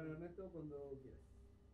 Bueno, Ernesto, cuando quieras.